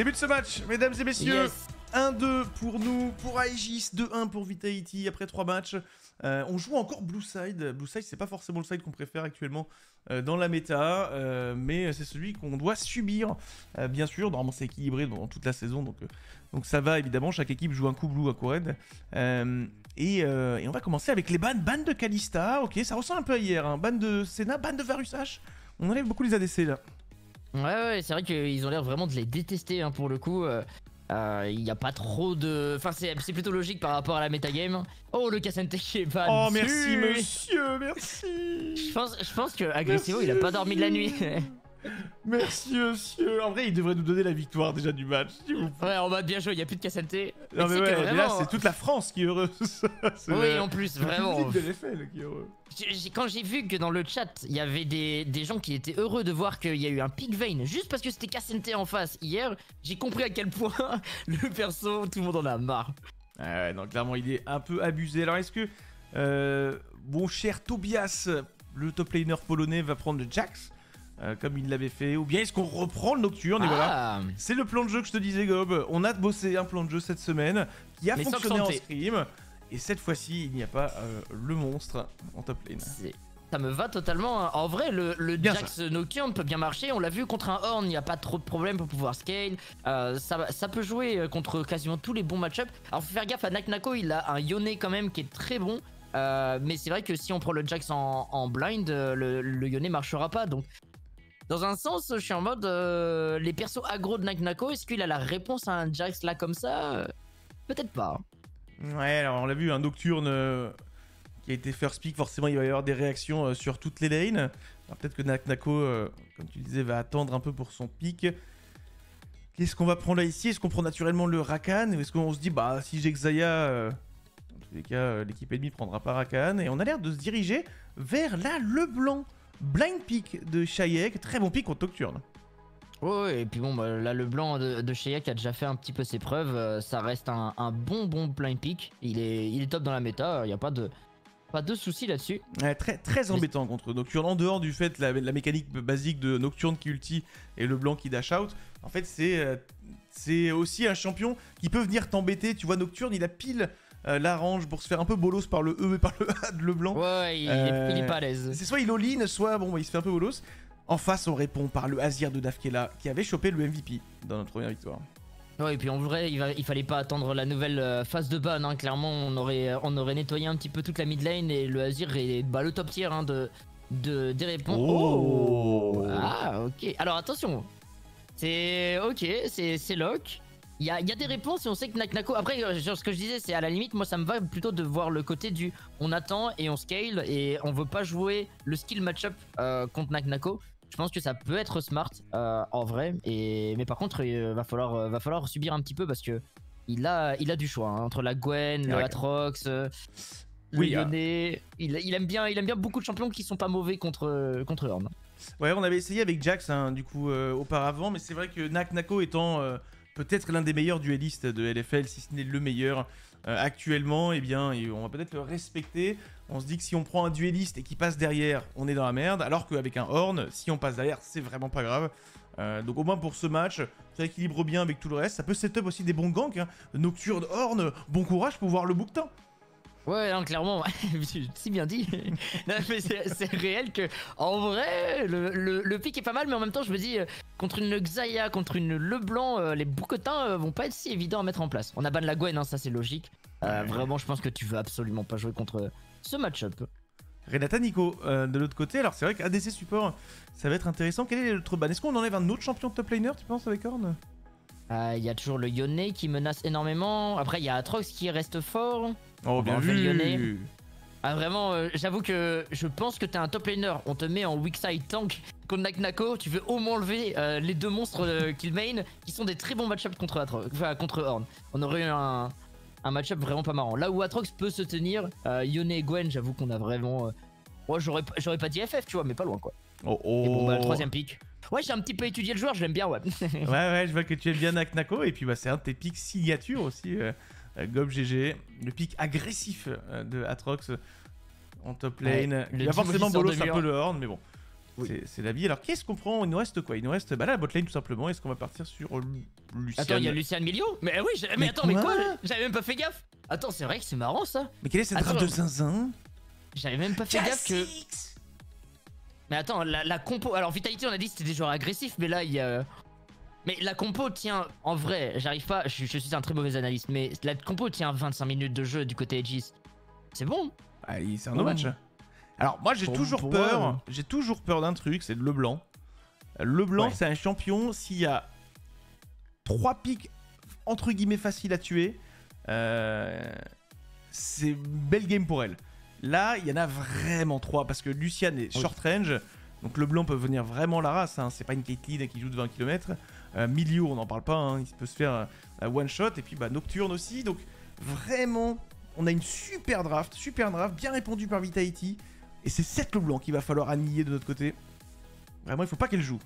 Début de ce match, mesdames et messieurs. Yes. 1-2 pour nous, pour Aegis, 2-1 pour Vitality après 3 matchs. On joue encore Blue Side. Blue Side, c'est pas forcément le side qu'on préfère actuellement dans la méta, mais c'est celui qu'on doit subir. Bien sûr, normalement c'est équilibré dans toute la saison, donc ça va évidemment. Chaque équipe joue un coup Blue, un coup Red. Et on va commencer avec les bans. Ban de Kalista, ok, ça ressemble un peu à hier. Hein. Ban de Senna, ban de Varus H. On enlève beaucoup les ADC là. Ouais, c'est vrai qu'ils ont l'air vraiment de les détester hein, pour le coup. Il n'y a pas trop de... Enfin, c'est plutôt logique par rapport à la metagame. Oh, le Kassante qui est ban. Oh, merci, monsieur, merci. Je pense que Agressivo, il a pas dormi de la nuit. Merci, monsieur. En vrai, il devrait nous donner la victoire déjà du match. Ouais, on va bien jouer, il n'y a plus de Kassante. Non, mais ouais, vraiment... là, c'est toute la France qui est heureuse. Est oui, en plus, vraiment. C'est le public de l'FL qui est heureux. Quand j'ai vu que dans le chat, il y avait des gens qui étaient heureux de voir qu'il y a eu un pick Vayne juste parce que c'était Kassante en face hier, j'ai compris à quel point le perso, tout le monde en a marre. Ouais, donc clairement, il est un peu abusé. Alors, est-ce que mon cher Tobias, le top laner polonais, va prendre le Jax comme il l'avait fait, ou bien est-ce qu'on reprend le Nocturne? Et voilà, c'est le plan de jeu que je te disais, Gob. On a bossé un plan de jeu cette semaine qui a fonctionné en stream. Et cette fois-ci, il n'y a pas le monstre en top lane. Ça me va totalement. En vrai, le Jax Nocturne peut bien marcher. On l'a vu contre un Horn, il n'y a pas trop de problème pour pouvoir scale. Ça peut jouer contre quasiment tous les bons match-up. Alors, faut faire gaffe à Naknako, il a un Yone quand même qui est très bon. Mais c'est vrai que si on prend le Jax en blind, le Yone ne marchera pas. Donc, dans un sens, je suis en mode les persos aggro de Naknako, est-ce qu'il a la réponse à un Jax là comme ça? Peut-être pas. Hein. Ouais, alors on l'a vu, un Nocturne qui a été first pick, forcément il va y avoir des réactions sur toutes les lanes. Peut-être que Naknako, comme tu disais, va attendre un peu pour son pick. Qu'est-ce qu'on va prendre là ici? Est-ce qu'on prend naturellement le Rakan? Ou est-ce qu'on se dit, bah si j'ai Xayah, dans tous les cas, l'équipe ennemie prendra pas Rakan. Et on a l'air de se diriger vers la LeBlanc. Blind pick de Shayek, très bon pick contre Nocturne. Ouais, et puis bon, bah, là, le blanc de Shayek a déjà fait un petit peu ses preuves. Ça reste un bon blind pick. Il est top dans la méta, il n'y a pas de soucis là-dessus. Ouais, très, très embêtant contre Nocturne. En dehors du fait, la mécanique basique de Nocturne qui ulti et le blanc qui dash out, en fait, c'est aussi un champion qui peut venir t'embêter. Tu vois, Nocturne, il a pile l'arrange pour se faire un peu bolos par le E et par le A de Leblanc. Ouais, il est pas à l'aise. C'est soit il all-in, soit bon, il se fait un peu bolos. En face, on répond par le Azir de Dafkela qui avait chopé le MVP dans notre première victoire. Ouais, et puis en vrai, il fallait pas attendre la nouvelle phase de ban. Hein. Clairement, on aurait nettoyé un petit peu toute la mid lane et le Azir est le top tier hein, des réponses. Oh, ah, ok. Alors attention, c'est ok, c'est lock. Il y a des réponses et on sait que Naknako... Après, genre, ce que je disais, c'est à la limite, moi ça me va plutôt de voir le côté du on attend et on scale et on veut pas jouer le skill match-up contre Naknako. Je pense que ça peut être smart en vrai, mais par contre il va falloir subir un petit peu parce que il a du choix hein, entre la Gwen, le Aatrox, le Yone. Il aime bien beaucoup de champions qui sont pas mauvais contre Horn. Ouais, on avait essayé avec Jax hein, du coup auparavant, mais c'est vrai que Naknako étant peut-être l'un des meilleurs duellistes de LFL, si ce n'est le meilleur actuellement, eh bien, et on va peut-être le respecter. On se dit que si on prend un duelliste et qu'il passe derrière, on est dans la merde, alors qu'avec un Horn, si on passe derrière, c'est vraiment pas grave. Donc au moins pour ce match, ça équilibre bien avec tout le reste. Ça peut set up aussi des bons ganks, hein. Nocturne, Horn, bon courage pour voir le bouquetin. Ouais, non, clairement, si bien dit. Non, mais c'est réel que, en vrai, le pic est pas mal, mais en même temps, je me dis, contre une Xayah, contre une Leblanc, les bouquetins vont pas être si évidents à mettre en place. On a ban la Gwen, hein, ça c'est logique. Vraiment, je pense que tu veux absolument pas jouer contre ce match-up. Renata Nico, de l'autre côté, alors c'est vrai qu'ADC support, ça va être intéressant. Quel est l'autre ban? Est-ce qu'on enlève un autre champion de top laner, tu penses, avec Horn? Il y a toujours le Yone qui menace énormément. Après, il y a Aatrox qui reste fort. Oh, bien vu. Ah, vraiment, j'avoue que je pense que t'es un top laner. On te met en weak side tank contre Naknako. Tu veux au moins enlever les deux monstres kill main qui sont des très bons match-up contre Horn. On aurait eu un match-up vraiment pas marrant. Là où Aatrox peut se tenir, Yone et Gwen, j'avoue qu'on a vraiment... Moi, j'aurais pas dit FF, tu vois, mais pas loin, quoi. Et bon, bah, le troisième pick. Ouais, j'ai un petit peu étudié le joueur, je l'aime bien, ouais. ouais, je vois que tu aimes bien Naknako. Et puis, bah, c'est un de tes picks signature aussi. Gob GG, le pick agressif de Aatrox en top lane. Ouais, il y a forcément bolos un peu le Horn, mais bon. Oui. C'est l'habit. Alors, qu'est-ce qu'on prend? Il nous reste quoi? Il nous reste bah, là, la botlane tout simplement. Est-ce qu'on va partir sur Lucien? Attends, il y a Lucien Miliot? Mais oui, mais attends, mais quoi? J'avais même pas fait gaffe. Attends, c'est vrai que c'est marrant ça. Mais quelle est cette drape de zinzin? J'avais même pas fait gaffe que... Mais attends, la compo... Alors, Vitality, on a dit que c'était des joueurs agressifs, mais là, il y a... Mais la compo tient, en vrai, j'arrive pas, je suis un très mauvais analyste, mais la compo tient 25 minutes de jeu du côté Aegis. C'est bon. Ah, c'est un no match. Alors moi j'ai toujours peur, j'ai toujours peur d'un truc, c'est de Leblanc. Leblanc c'est un champion, s'il y a 3 pics entre guillemets faciles à tuer, c'est belle game pour elle. Là il y en a vraiment 3 parce que Lucian est short range, donc Leblanc peut venir vraiment la race, hein. C'est pas une Caitlyn qui joue de 20 km. Milieu on n'en parle pas, hein. Il peut se faire one shot et puis bah, Nocturne aussi, donc vraiment... On a une super draft, bien répondue par Vitality. Et c'est 7 Leblanc qu'il va falloir annihiler de notre côté. Vraiment, il faut pas qu'elle joue.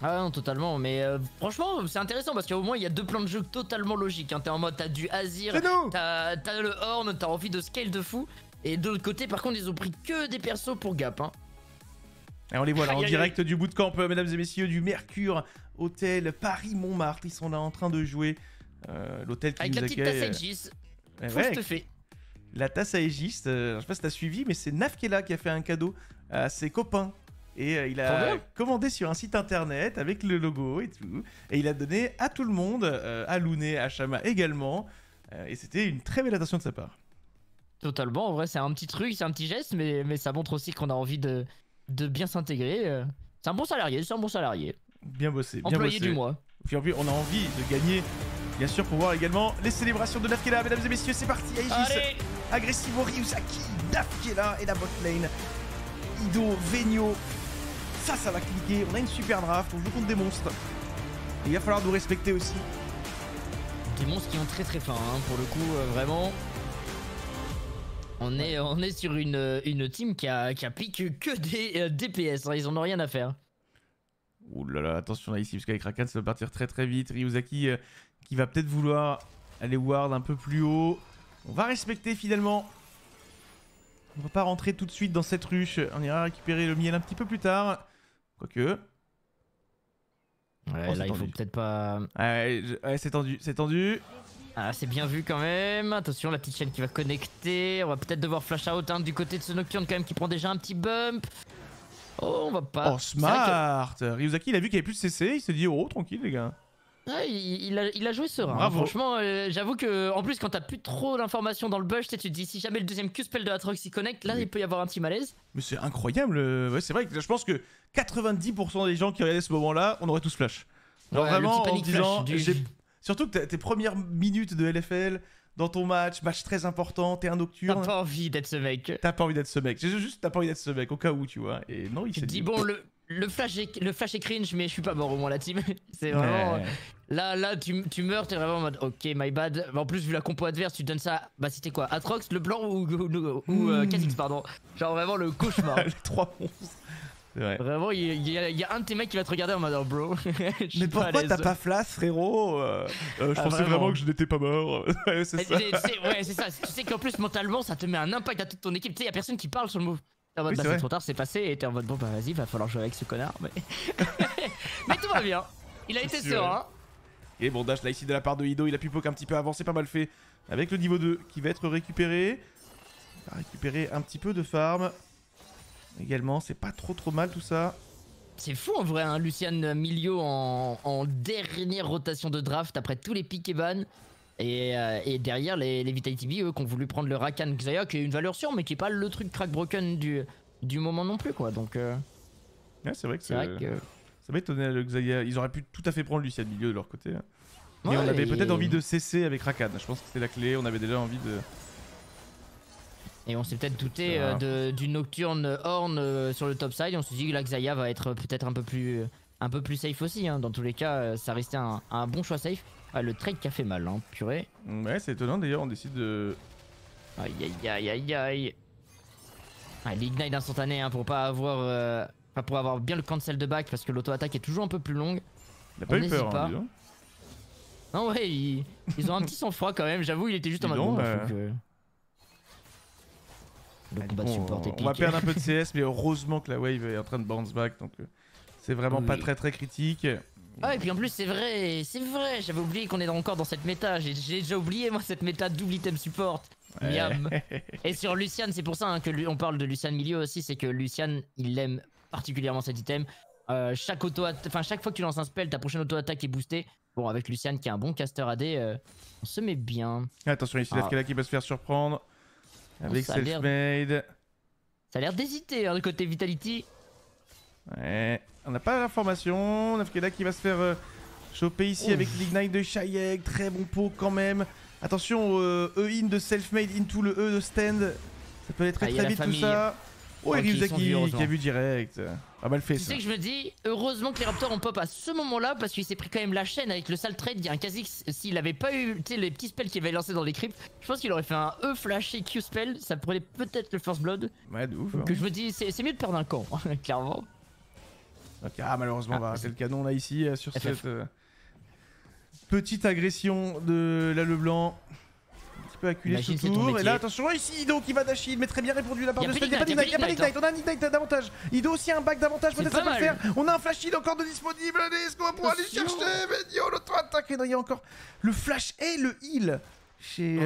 Ah non, totalement, mais franchement, c'est intéressant parce qu'au moins, il y a 2 plans de jeu totalement logiques. Hein. T'es en mode, t'as du Azir, t'as le Horn, t'as envie de scale de fou. Et de l'autre côté, par contre, ils ont pris que des persos pour Gap. Hein. Et on les voit là, en direct du bootcamp, mesdames et messieurs, du Mercure, Hôtel Paris-Montmartre. Ils sont là en train de jouer. L'hôtel qui nous accueille. Avec la petite tasse Aegis. Ouais, la tasse à Aegis, je sais pas si t'as suivi, mais c'est Nafkela qui a fait un cadeau à ses copains. Et il a commandé sur un site internet avec le logo et tout. Et il a donné à tout le monde, à Louné, à Shama également. Et c'était une très belle attention de sa part. Totalement, en vrai c'est un petit truc, c'est un petit geste, mais ça montre aussi qu'on a envie de bien s'intégrer. C'est un bon salarié, c'est un bon salarié. Bien bossé, bien employé bossé. Du mois. Puis on a envie de gagner... Bien sûr, pour voir également les célébrations de Nafkela, mesdames et messieurs, c'est parti, Aegis, Agressivo, Ryusaki, Nafkela et la botlane, Ido, Venio, ça va cliquer, on a une super draft, on joue contre des monstres, et il va falloir nous respecter aussi. Des monstres qui ont très faim, hein, pour le coup, vraiment, on est sur une team qui applique que des DPS, hein, ils en ont rien à faire. Ouh là là, attention là ici, parce qu'avec Rakan, ça va partir très vite, Ryusaki... qui va peut-être vouloir aller ward un peu plus haut. On va respecter finalement. On va pas rentrer tout de suite dans cette ruche. On ira récupérer le miel un petit peu plus tard. Quoique... Ouais, là il faut peut-être pas... Ouais, c'est tendu, c'est tendu. Ah, c'est bien vu quand même. Attention, la petite chaîne qui va connecter. On va peut-être devoir flash out hein, du côté de ce Nocturne quand même qui prend déjà un petit bump. Oh, on va pas... Oh, smart que... Ryusaki, il a vu qu'il n'y avait plus de CC. Il s'est dit, oh, tranquille les gars. Ouais, il a joué serein. Bravo. Franchement, j'avoue que en plus quand t'as plus trop d'informations dans le bush, tu te dis si jamais le deuxième Q-spell de Aatrox s'y connecte, là il peut y avoir un petit malaise. Mais c'est incroyable, ouais, c'est vrai que je pense que 90% des gens qui regardaient ce moment-là, on aurait tous flash. Alors ouais, vraiment en disant, surtout que tes premières minutes de LFL dans ton match très important, t'es un nocturne. T'as pas envie d'être ce mec. T'as pas envie d'être ce mec. Juste t'as pas envie d'être ce mec au cas où tu vois. Et non, il s'est dit bon le flash est cringe, mais je suis pas mort au moins la team. C'est vraiment... Là, tu meurs, t'es vraiment en mode ok, my bad. En plus, vu la compo adverse, tu donnes ça... Bah c'était quoi, Aatrox, Leblanc ou Kha'Zix, pardon. Genre vraiment le cauchemar. Les 3 monstres. Vrai. Vraiment, il y a un de tes mecs qui va te regarder en mode oh, bro. Mais pourquoi t'as pas flash, frérot? Je pensais vraiment que je n'étais pas mort. Ouais, c'est ça. Ouais, c'est ça. Tu sais qu'en plus, mentalement, ça te met un impact à toute ton équipe. Tu sais, y a personne qui parle sur le move. En mode bah c'est trop tard, c'est passé, et t'es en mode bon bah vas-y, va falloir jouer avec ce connard. Mais, mais tout va bien, il a été serein. Et bon dash là ici de la part de Ido, il a pu poke un petit peu avant, c'est pas mal fait. Avec le niveau 2 qui va être récupéré. Il va récupérer un petit peu de farm. Également, c'est pas trop mal tout ça. C'est fou en vrai, hein, Lucien Miliot en dernière rotation de draft après tous les piques et ban. Et derrière, les Vitality B, eux, qui ont voulu prendre le Rakan Xayah, qui est une valeur sûre, mais qui est pas le truc crackbroken du moment non plus, quoi. Donc, ouais, c'est vrai que ça m'étonnait le Xayah. Ils auraient pu tout à fait prendre Lucien Miliot de leur côté. Hein. Ouais, mais on avait peut-être envie de cesser avec Rakan. Je pense que c'était la clé. On avait déjà envie de... Et on s'est peut-être douté du Nocturne Horn sur le top side. On s'est dit que la Xayah va être peut-être un peu plus safe aussi. Hein. Dans tous les cas, ça restait un bon choix safe. Ah, le trade qui a fait mal, hein, purée. Ouais, c'est étonnant d'ailleurs, on décide de... Aïe aïe aïe aïe aïe. Ah, l'ignite instantané hein, pour pas avoir pour avoir bien le cancel de back parce que l'auto-attaque est toujours un peu plus longue. Il a pas eu peur, hein, disons. Non, ouais, ils ont un petit sang-froid quand même, j'avoue, il était juste en mode... Bon, faut que... beaucoup bas de support et pique. On va perdre un peu de CS, mais heureusement que la wave est en train de bounce back, donc c'est vraiment pas très très critique. Ah et puis en plus c'est vrai, j'avais oublié qu'on est encore dans cette méta, j'ai déjà oublié moi cette méta double item support. Ouais. Miam. Et sur Lucian, c'est pour ça hein, que on parle de Lucian milieu aussi, c'est que Lucian il aime particulièrement cet item. Chaque fois que tu lances un spell, ta prochaine auto-attaque est boostée. Bon, avec Lucian qui est un bon caster AD, on se met bien. Attention ici, Lascala qui va se faire surprendre avec Selfmade. Ça a l'air d'hésiter hein, du côté Vitality. Ouais, on n'a pas l'information. Lascala qui va se faire choper ici avec l'Ignite de Shayek. Très bon pot quand même. Attention, E-in de Selfmade into le E de Stand. Ça peut aller très très vite tout ça. Oh, et Ryuzaki qui a vu direct. Ah, mal fait ça. Tu sais que je me dis, heureusement que les Raptors ont pop à ce moment-là parce qu'il s'est pris quand même la chaîne avec le sale trade. Il y a un Kha'Zix, s'il avait pas eu les petits spells qu'il avait lancés dans les cryptes, je pense qu'il aurait fait un E flashé Q spell. Ça prenait peut-être le first blood. Ouais, de ouf. Donc je me dis, c'est mieux de perdre un camp, clairement. Okay, malheureusement, on va rater le canon là, ici, sur cette petite agression de la Leblanc. Acculé ce tour, et là attention, ici Ido qui va dash in, mais très bien répondu la part de Spade. Il n'y a pas d'ignite, on a un ignite d'avantage. Ido aussi a un back d'avantage, peut-être ça peut le faire. On a un flash in encore de disponible, allez, est-ce qu'on va pouvoir aller chercher? Mais yo, l'auto-attaque, il y a encore le flash et le heal chez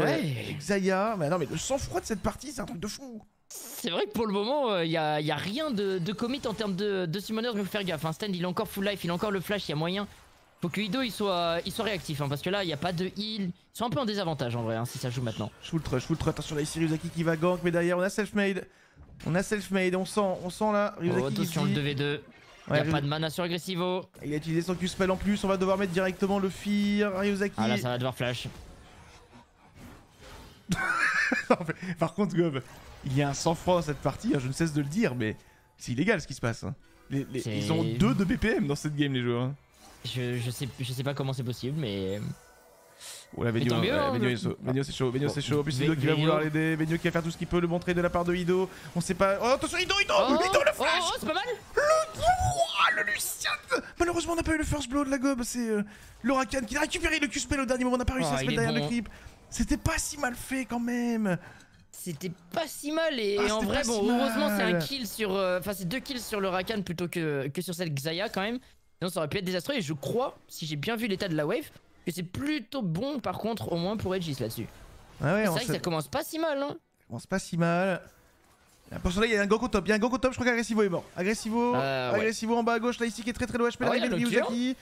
Xayah. Mais non, mais le sang-froid de cette partie, c'est un truc de fou. C'est vrai que pour le moment, il n'y a rien de commit en termes de summoners, mais faut faire gaffe. Hein. Stand, il est encore full life, il a encore le flash, il y a moyen. Faut que Ido il soit réactif hein, parce que là il y a pas de heal, ils sont un peu en désavantage en vrai hein, si ça joue maintenant. Shultre, attention là ici Ryuzaki qui va gank, mais derrière on a Selfmade. On sent là Ryuzaki. Oh, attention le 2v2. Il n'y a pas de mana sur Agressivo. Il a utilisé son Q-Spell en plus, on va devoir mettre directement le Fear, Ryuzaki. Ah là ça va devoir flash. Non, mais, par contre Gob, il y a un sang-froid dans cette partie, hein, je ne cesse de le dire, mais c'est illégal ce qui se passe. Hein. Ils ont 2 de BPM dans cette game les joueurs. Hein. Je sais pas comment c'est possible, mais. Oh là, Venio, c'est chaud. Venio, c'est chaud. En plus, Ido qui va vouloir l'aider. Venio qui va faire tout ce qu'il peut, le montrer de la part de Ido. On sait pas. Oh, attention, Ido, le flash. Oh, c'est pas mal. Le Lucian. Malheureusement, on n'a pas eu le first blow de la gobe. C'est l'Orakan qui a récupéré le Q-Spell au dernier moment. On n'a pas réussi à se mettre derrière le clip. C'était pas si mal fait quand même. C'était pas si mal et en vrai, bon, heureusement, c'est un kill sur. Enfin, c'est 2 kills sur l'Orakan plutôt que sur cette Xayah quand même. Non, ça aurait pu être désastreux et je crois, si j'ai bien vu l'état de la wave, que c'est plutôt bon par contre au moins pour Aegis là-dessus. Ah ouais, c'est vrai que ça commence pas si mal hein. Ça commence pas si mal. Pour cela il y a un gank au top, je crois qu'Agressivo est mort. Agressivo en bas à gauche là ici qui est très très loin, je peux l'arriver de Ryuzaki. J'ai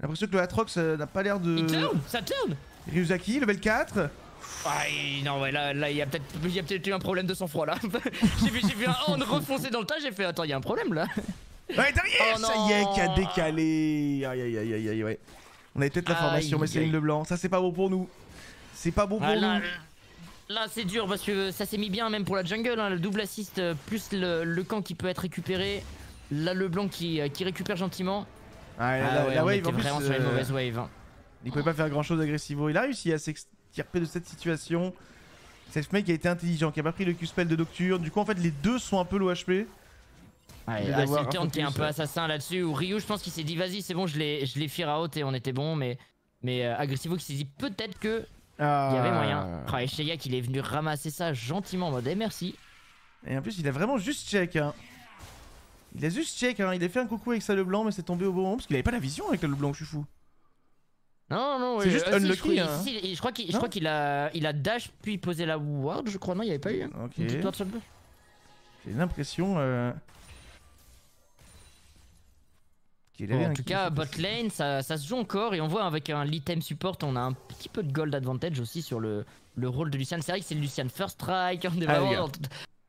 l'impression que le Atrox n'a pas l'air de... Ça tourne Ryuzaki, level 4. Non ouais, là il y a peut-être eu un problème de sang-froid là. j'ai vu un hand refoncer dans le tas, j'ai fait attends il y a un problème là. Ouais, derrière, Shayek qui a décalé. Aïe, ouais. On avait peut-être l'information, mais c'est Céline Leblanc. Ça, c'est pas bon pour nous. C'est pas bon pour nous. Là, c'est dur parce que ça s'est mis bien, même pour la jungle. Hein, le double assist, plus le camp qui peut être récupéré. Là, Leblanc qui récupère gentiment. La wave, en plus, vraiment sur une mauvaise wave. Hein. Il pouvait pas faire grand-chose d'Agressivo. Il a réussi à s'extirper de cette situation. Selfmade qui a été intelligent, qui a pas pris le Q-Spell de Nocturne. Du coup, en fait, les deux sont un peu low HP. Ouais, là c'est le turn qui est un peu assassin là-dessus, où Ryu je pense qu'il s'est dit vas-y c'est bon, je l'ai fear out et on était bon, mais Agressivo qui s'est dit peut-être que il y avait moyen. Et Shayek il est venu ramasser ça gentiment en mode eh, merci. Et en plus il a vraiment juste check hein. Il a fait un coucou avec ça Leblanc mais c'est tombé au bon moment parce qu'il avait pas la vision avec le Leblanc, je suis fou. Non, c'est juste unlucky. Je crois qu'il a dash puis posé la ward, je crois, non il y avait pas eu. J'ai l'impression en tout cas, botlane, ça se joue encore et on voit avec un item support, on a un petit peu de gold advantage aussi sur le rôle de Lucian. C'est vrai que c'est Lucian first strike,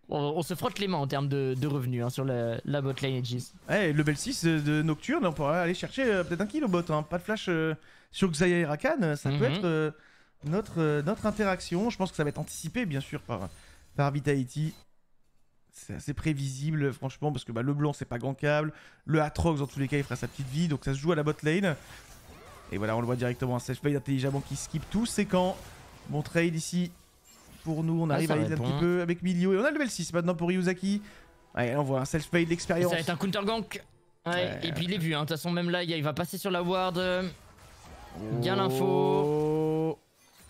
on se frotte les mains en termes de revenus hein, sur la botlane Aegis. Ouais, level 6 de Nocturne, on pourra aller chercher peut-être un kill au bot, hein. Pas de flash sur Xayah et Rakan, ça peut être notre interaction. Je pense que ça va être anticipé bien sûr par Vitality. C'est assez prévisible, franchement, parce que Leblanc, c'est pas gankable. Le Atrox, dans tous les cas, il fera sa petite vie. Donc ça se joue à la bot lane. Et voilà, on le voit directement. Un Selfmade intelligemment qui skip tous ses camps. Bon trade ici. Pour nous, on arrive à aider un petit peu avec Milio. Et on a le level 6 maintenant pour Ryuzaki. Allez, on voit un Selfmade d'expérience. Ça va être un counter gank. Ouais. Et puis il est vu. De toute façon, même là, il va passer sur la ward. Bien l'info.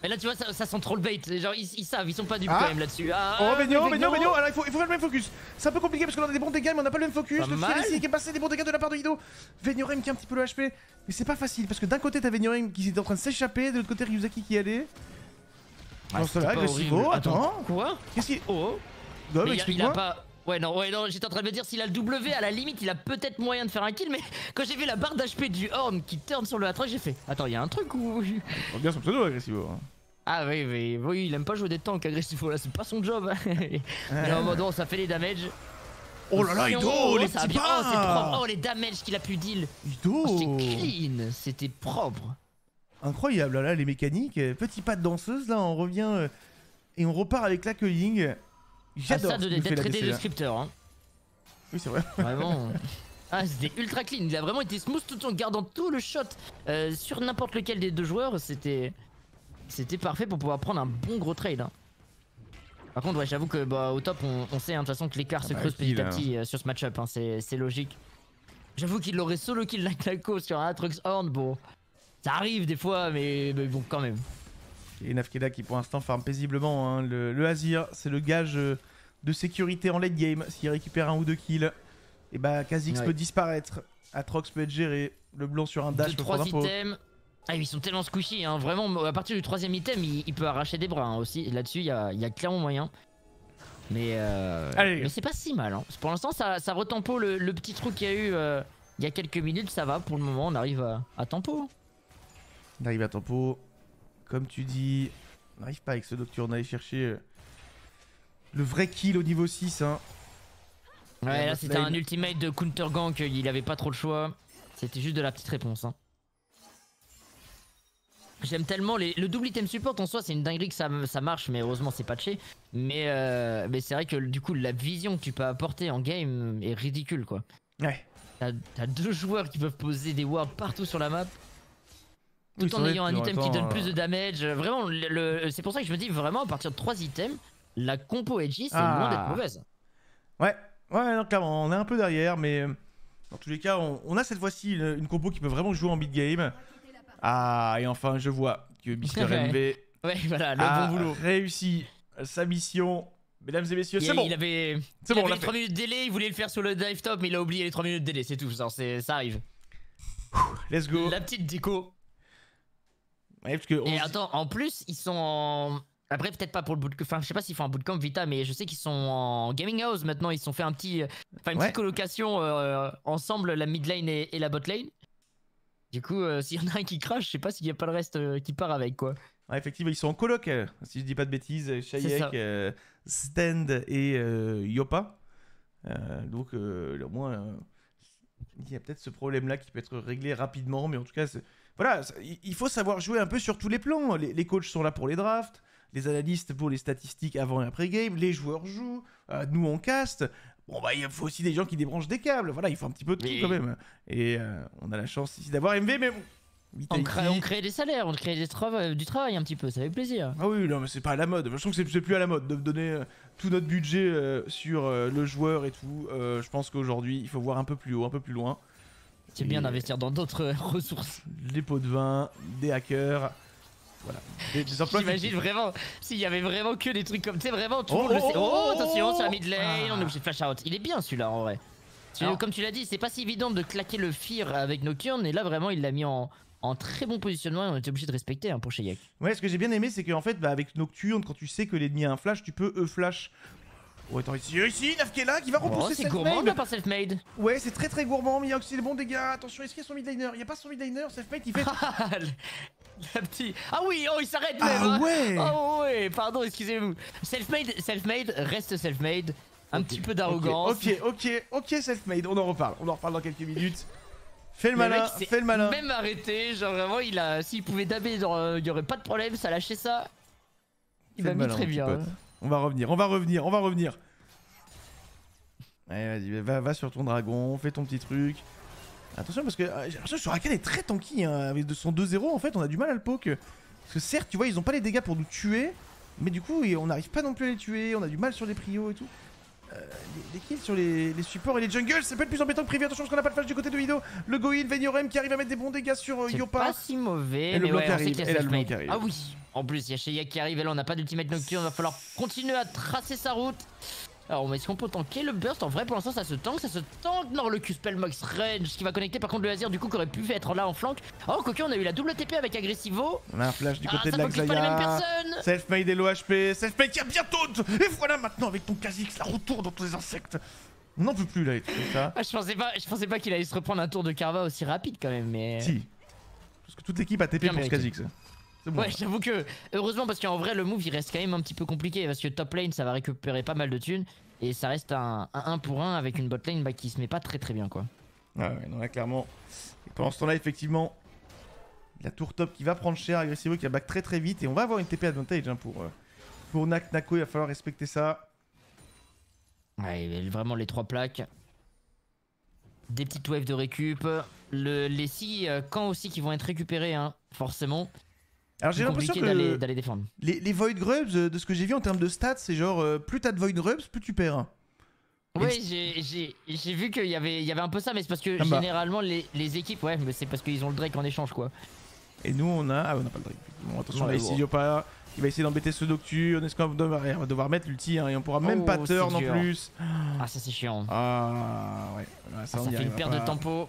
Mais là tu vois ça, ça sent trop le bait, les gens ils savent, ils sont pas dupes quand même là-dessus. Ah, oh Benio, alors il faut faire le même focus. C'est un peu compliqué parce qu'on a des bons dégâts mais on a pas le même focus. Pas le Fiel qui est passé des bons dégâts de la part de Ido. Venyorem qui a un petit peu le HP. Mais c'est pas facile parce que d'un côté t'as Venyorem qui est en train de s'échapper, de l'autre côté Ryuzaki qui allait. Ah, non, là, le Sivo, attends. Quoi? Qu'est-ce qu'il... Oh, non, mais explique-moi. Ouais, non, j'étais en train de me dire, s'il a le W, à la limite, il a peut-être moyen de faire un kill, mais quand j'ai vu la barre d'HP du Horn qui turn sur le A3, j'ai fait attends, il y a un truc où... On bien son pseudo, Agressivo. Ah oui, il aime pas jouer des tanks, Agressivo, là, c'est pas son job. Mais non, ça fait les damages. Oh là là, Ido, les petits bars. Oh, les damages qu'il a pu deal. Ido, c'était clean, c'était propre. Incroyable, là, les mécaniques. Petit pas de danseuse, là, on revient et on repart avec la culling. J'adore ça d'être aidé de scripteur. Hein. Oui, c'est vrai. Vraiment. Ah, c'était ultra clean. Il a vraiment été smooth tout en gardant tout le shot sur n'importe lequel des deux joueurs. C'était parfait pour pouvoir prendre un bon gros trade. Hein. Par contre, ouais, j'avoue que bah, au top, on sait de toute façon que l'écart se creuse petit à petit sur ce match-up. Hein. C'est logique. J'avoue qu'il aurait solo kill la Claco sur un Atrox Horn. Bon, ça arrive des fois, mais bon, quand même. Et Nafkeda qui pour l'instant farme paisiblement hein, le Azir, c'est le gage de sécurité en late game. S'il récupère un ou deux kills, et bah Kha'Zix peut disparaître, Atrox peut être géré, le blanc sur un dash peut prendre info. Ah ils sont tellement squishy, hein, vraiment à partir du troisième item il peut arracher des bras hein, aussi, là-dessus il y a clairement moyen. Mais c'est pas si mal, hein. Pour l'instant ça retempo le petit trou qu'il y a eu il y a quelques minutes, ça va pour le moment, on arrive à tempo. On arrive à tempo. Comme tu dis, on n'arrive pas avec ce Nocturne à aller chercher le vrai kill au niveau 6. Hein. Ouais, là c'était un ultimate de counter gank, il avait pas trop le choix. C'était juste de la petite réponse. Hein. J'aime tellement le double item support en soi, c'est une dinguerie que ça marche, mais heureusement c'est patché. Mais c'est vrai que du coup, la vision que tu peux apporter en game est ridicule quoi. Ouais. T'as deux joueurs qui peuvent poser des wards partout sur la map. Tout en ayant un item qui donne plus de damage. Vraiment, c'est pour ça que je me dis vraiment, à partir de 3 items, la compo Edgy, c'est loin d'être mauvaise. Ouais, non, clairement, on est un peu derrière, mais dans tous les cas, on a cette fois-ci une compo qui peut vraiment jouer en mid-game. Ah, et enfin, je vois que Mister MV a réussi sa mission. Mesdames et messieurs, c'est bon. Il avait les 3 minutes de délai, il voulait le faire sur le dive top, mais il a oublié les 3 minutes de délai, c'est tout, ça arrive. Let's go. La petite déco. Ouais, parce que et attends, en plus, ils sont en... Après, peut-être pas pour le bootcamp, enfin, je sais pas s'ils font un bootcamp Vita, mais je sais qu'ils sont en gaming house maintenant, ils se sont fait une petite colocation ensemble, la mid lane et la bot lane. Du coup, s'il y en a un qui crash, je sais pas s'il y a pas le reste qui part avec, quoi. Ouais, effectivement, ils sont en coloc, si je dis pas de bêtises, Shayek, Stand et Yopa. Donc, au moins, il y a peut-être ce problème-là qui peut être réglé rapidement, mais en tout cas, voilà, il faut savoir jouer un peu sur tous les plans. Les coachs sont là pour les drafts, les analystes pour les statistiques avant et après game, les joueurs jouent, nous on caste. Bon bah il faut aussi des gens qui débranchent des câbles, voilà, il faut un petit peu de tout quand même. Et on a la chance ici d'avoir MV, mais bon... On crée des salaires, on crée du travail un petit peu, ça fait plaisir. Ah oui, non mais c'est pas à la mode, je trouve que c'est plus à la mode de donner tout notre budget sur le joueur et tout. Je pense qu'aujourd'hui il faut voir un peu plus haut, un peu plus loin. C'est bien d'investir dans d'autres ressources. Les pots de vin, des hackers, voilà. J'imagine vraiment, s'il y avait vraiment que des trucs comme ça, vraiment tout le monde le sait. Oh, attention, c'est la mid lane, on est obligé de flash out. Il est bien celui-là en vrai. Comme tu l'as dit, c'est pas si évident de claquer le fear avec Nocturne, et là vraiment il l'a mis en très bon positionnement et on était obligé de respecter pour Shayek. Ouais, ce que j'ai bien aimé, c'est qu'en fait, avec Nocturne, quand tu sais que l'ennemi a un flash, tu peux flash. Oh attends, ici Nafkeda qui va repousser cette self-made. C'est gourmand de la part self-made. Ouais, c'est très très gourmand, mais il y a aussi des bons dégâts. Attention, est-ce qu'il y a son midliner? Il n'y a pas son midliner, self-made il fait... Ah oui, il s'arrête même. Pardon, excusez-vous. Self-made reste self-made. Un petit peu d'arrogance. Ok, self-made, on en reparle dans quelques minutes. Fais le malin. Même arrêté, genre vraiment, s'il pouvait daber, genre, il n'y aurait pas de problème, ça lâchait ça. Il m'a mis très bien. On va revenir. Allez, vas-y, va sur ton dragon, fais ton petit truc. Attention, parce que j'ai l'impression que Shuraka est très tanky. Hein, avec son 2-0, en fait, on a du mal à le poke. Parce que certes, tu vois, ils ont pas les dégâts pour nous tuer. Mais du coup, on n'arrive pas non plus à les tuer. On a du mal sur les prios et tout. Les kills sur les supports et les jungles, c'est pas le plus embêtant que prévu. Attention parce qu'on a pas de flash du côté de Ido. Le Goin, Venyorem qui arrive à mettre des bons dégâts sur Yopa. C'est pas si mauvais. Et le bloc arrive. Et là, le bloc arrive. Ah oui. En plus, il y a Sheya qui arrive. Et là, on n'a pas d'ultimate nocturne. Il va falloir continuer à tracer sa route. Alors, est-ce qu'on peut tanker le burst? En vrai, pour l'instant, ça se tank, Non, le Q-Spellmox range qui va connecter. Par contre, le Azir, du coup, qui aurait pu être là en flanc. Oh, Cocu, on a eu la double TP avec Agressivo. On a un flash du côté de la Xayah. Selfmade et l'OHP. Selfmade qui a bien taunt. Et voilà maintenant, avec ton Kha'Zix, la retour dans tous les insectes. On n'en peut plus, là, et tout ça. Ah, je pensais pas qu'il allait se reprendre un tour de Carva aussi rapide, quand même, mais. Si. Parce que toute l'équipe a TP pour ce Kha'Zix. Bon, ouais, j'avoue que heureusement, parce qu'en vrai, le move il reste quand même un petit peu compliqué parce que top lane ça va récupérer pas mal de thunes et ça reste un 1 pour 1 avec une bot lane qui se met pas très bien quoi. Ah ouais, non, là clairement. Et pendant ce temps-là, effectivement, la tour top qui va prendre cher, Agressivo qui a back très vite et on va avoir une TP advantage hein, pour Nak Nako, il va falloir respecter ça. Ouais, vraiment les trois plaques. Des petites waves de récup. Les 6 camps aussi qui vont être récupérés, hein, forcément. Alors j'ai l'impression que d'aller défendre. Les Void Grubs, de ce que j'ai vu en termes de stats, c'est genre plus t'as de Void Grubs, plus tu perds. Oui, j'ai vu qu'il y avait un peu ça, mais c'est parce que généralement les équipes, ouais, mais c'est parce qu'ils ont le Drake en échange quoi. Et nous on a. Ah, on n'a pas le Drake. Bon, attention, là, ici Yopa, il va essayer d'embêter ce Nocturne. Est-ce qu'on va devoir mettre l'ulti hein, et on pourra même pas turn en plus. Ah, ça c'est chiant. Ah, ouais. Voilà, ça fait une perte de tempo.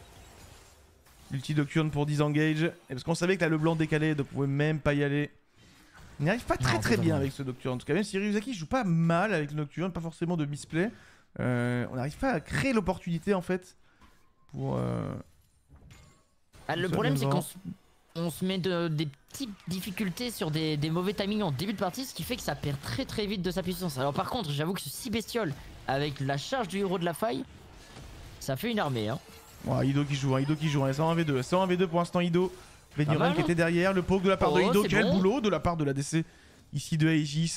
L'ulti Nocturne pour disengage. Et parce qu'on savait que là le blanc décalé ne pouvait même pas y aller. Il n'y arrive pas très bien avec ce Nocturne. En tout cas, même si Ryuzaki joue pas mal avec le Nocturne, pas forcément de misplay, on n'arrive pas à créer l'opportunité en fait. Pour. Ah, le problème c'est qu'on se met des petites difficultés sur des mauvais timings en début de partie, ce qui fait que ça perd très vite de sa puissance. Alors par contre, j'avoue que ce 6 bestioles avec la charge du héros de la faille, ça fait une armée hein. Oh, Ido qui joue, hein, c'est en 1v2, pour l'instant Ido. Venyorem qui était derrière, le poke de la part de Ido, quel boulot de la part de la DC ici de Aegis.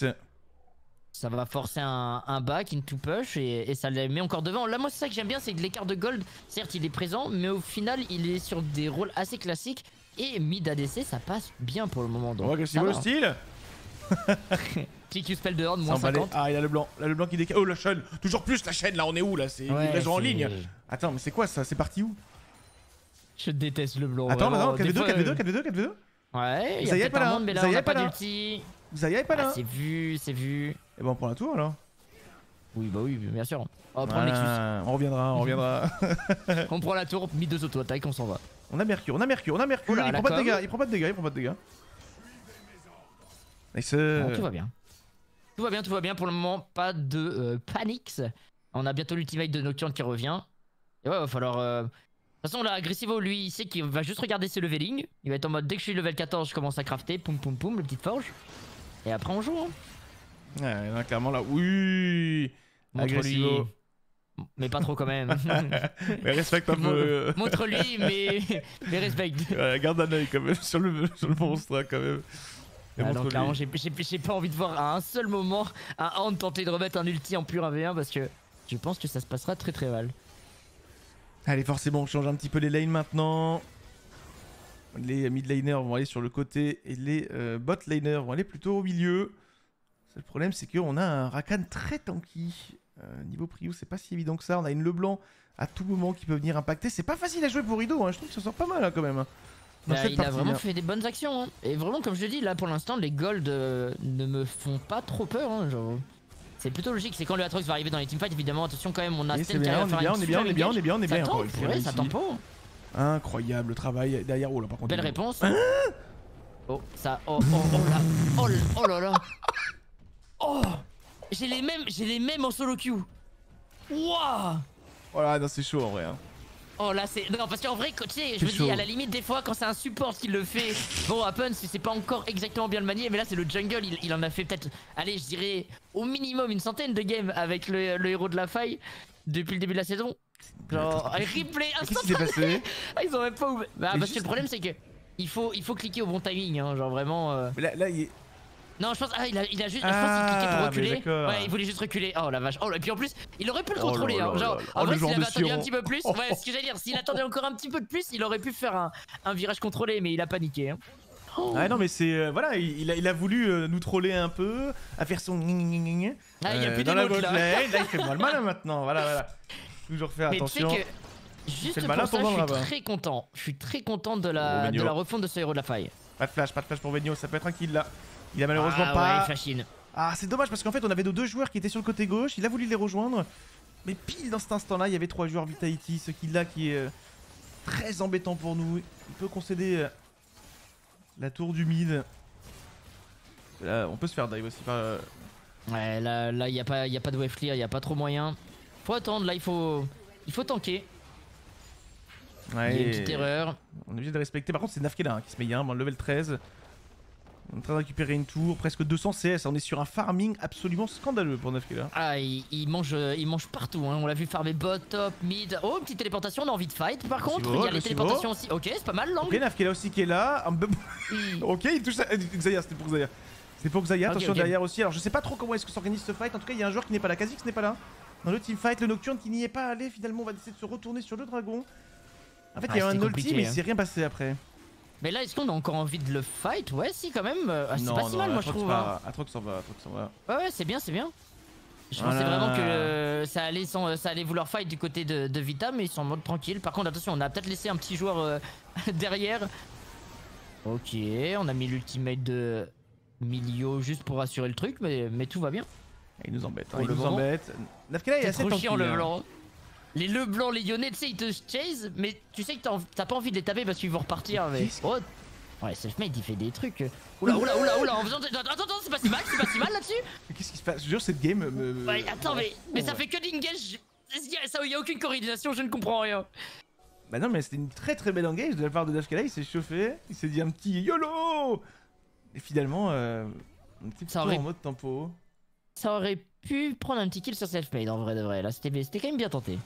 Ça va forcer un back, into push et ça les met encore devant. Là moi c'est ça que j'aime bien, c'est que l'écart de gold, certes il est présent, mais au final il est sur des rôles assez classiques. Et mid ADC ça passe bien pour le moment. Donc, oh qu'est-ce le style. Petit Q-Spell de Horn, moins 50. Ah, il a le blanc, qui décale. Oh, la chaîne, toujours plus la chaîne, là, on est où, là? C'est ouais, en ligne. Attends, mais c'est quoi ça? C'est parti où? Je déteste le blanc. Attends, attends, 4v2. Ouais, il y a pas là. Mais là, on a pas d'ulti. Xayah est pas là. C'est vu, Et ben, on prend la tour alors. Oui, bah oui, bien sûr. On va prendre Nexus. On reviendra, on prend la tour, mis 2 auto-attaques, on s'en va. On a Mercure, il prend pas de dégâts, Nice. Tout va bien. Tout va bien pour le moment, pas de panique. On a bientôt l'ultimate de Nocturne qui revient. Et ouais, va falloir. De toute façon, là, Agressivo, lui, il sait qu'il va juste regarder ses leveling. Il va être en mode dès que je suis level 14, je commence à crafter, la petite forge. Et après, on joue. Hein. Ouais, là, clairement, là, oui. Agressivo. Mais pas trop quand même. Mais respecte un peu. Montre-lui, mais respecte. Ouais, garde un œil quand même sur le monstre, quand même. Ah donc clairement j'ai pas envie de voir à un seul moment un Horn tenter de remettre un ulti en pur 1v1 parce que je pense que ça se passera très mal. Allez forcément on change un petit peu les lanes maintenant. Les mid laners vont aller sur le côté et les bot laners vont aller plutôt au milieu. Le problème c'est qu'on a un Rakan très tanky. Niveau Priou c'est pas si évident que ça, on a une Leblanc à tout moment qui peut venir impacter. C'est pas facile à jouer pour Ido, hein. Je trouve qu'il s'en sort pas mal hein, quand même. Il a vraiment fait des bonnes actions. Hein. Et vraiment, comme je le dis, là pour l'instant, les golds ne me font pas trop peur. Hein, c'est plutôt logique. C'est quand le Aatrox va arriver dans les teamfights, évidemment. Attention quand même, on a Sten qui arrive à faire une super engage. On est bien. Attends, purée, ça tempo. Incroyable travail derrière. Oh là, par contre. Belle réponse. Hein oh, ça. Oh là là. Oh, j'ai les mêmes en solo queue. Waouh. Oh là, non, c'est chaud en vrai. Hein. Oh là c'est... Non parce qu'en vrai tu sais je me dis à la limite des fois quand c'est un support qui le fait. Bon Happens c'est pas encore exactement bien le manier. Mais là c'est le jungle il en a fait peut-être. Allez je dirais au minimum une centaine de games avec le héros de la faille. Depuis le début de la saison. Genre replay instantané. Qu'est-ce qui s'est passé? Ah ils ont même pas ouvert. Bah parce que le problème c'est que il faut cliquer au bon timing hein, genre vraiment Mais là il est... Non, je pense il a juste qu'il cliquait pour reculer. Ouais, il voulait juste reculer. Oh la vache. Oh et puis en plus, il aurait pu le contrôler hein. Genre en vrai, s'il avait attendu un petit peu plus, ouais, ce que j'allais dire, s'il attendait encore un petit peu de plus, il aurait pu faire un virage contrôlé mais il a paniqué hein. Oh. Ouais, non, mais c'est. Voilà, il a voulu nous troller un peu, à faire son. Ah, il y a plus dans la botte, là, il fait moins le malin maintenant, voilà, voilà. Toujours faire attention. Mais juste pour ça, je suis très content de la refonte de ce héros de la faille. Pas de flash pour Benio, ça peut être un kill là. Il a malheureusement pas. Ouais, ah, c'est dommage parce qu'en fait, on avait nos deux joueurs qui étaient sur le côté gauche, il a voulu les rejoindre. Mais pile dans cet instant-là, il y avait trois joueurs Vitality, ce kill là qui est très embêtant pour nous. Il peut concéder la tour du mid. Là, on peut se faire dive aussi par. Ouais, là, il n'y a pas de wave clear, il n'y a pas trop moyen. Faut attendre, là, il faut tanker. Ouais, il y a une petite erreur. On est obligé de respecter. Par contre, c'est Nafkela qui se met bien, level 13. On est en train de récupérer une tour, presque 200 CS. On est sur un farming absolument scandaleux pour Nafkela. Ah, il mange partout. Hein. On l'a vu farmer bot, top, mid. Oh, une petite téléportation, on a envie de fight. Par contre, il y a les téléportations aussi. Ok, c'est pas mal l'angle. Ok, Nafkela aussi qui est là. Ok, il touche Xayah, c'était pour Xayah. C'est pour Xayah, attention derrière aussi. Alors, je sais pas trop comment est-ce que s'organise ce fight. En tout cas, il y a un joueur qui n'est pas là. Kha'Zix n'est pas là. Dans le team fight, le Nocturne qui n'y est pas allé. Finalement, on va essayer de se retourner sur le dragon. En fait, il y a eu un ulti, mais il s'est rien passé après. Mais là, est-ce qu'on a encore envie de le fight? Ouais, si, quand même. Ah, c'est pas si mal, moi, je trouve. Atrox s'en va, Atrox s'en va. Ouais, c'est bien, c'est bien. Je pensais vraiment que ça allait vouloir fight du côté de Vita, mais ils sont en mode tranquille. Par contre, attention, on a peut-être laissé un petit joueur derrière. Ok, on a mis l'ultimate de Milio juste pour assurer le truc, mais tout va bien. Il nous embête, il nous embête. Nafkela est assez tanky. Les Leblanc, les Lyonnais, tu sais, ils te chase, mais tu sais que t'as pas envie de les taper parce qu'ils vont repartir, mais. Oh. Ouais, ce mec il fait des trucs. Oula, en faisant. Attends, c'est pas si mal, là-dessus. Qu'est-ce qui se passe? Je jure, cette game. Ouais, attends, mais ça fait que d'engage. Il y a aucune coordination, je ne comprends rien. Bah non, mais c'était une très très belle engage de la part de Nafkela, il s'est chauffé, il s'est dit un petit YOLO! Et finalement, un petit peu en mode tempo. Ça aurait pu prendre un petit kill sur self-made en vrai de vrai, là, c'était quand même bien tenté.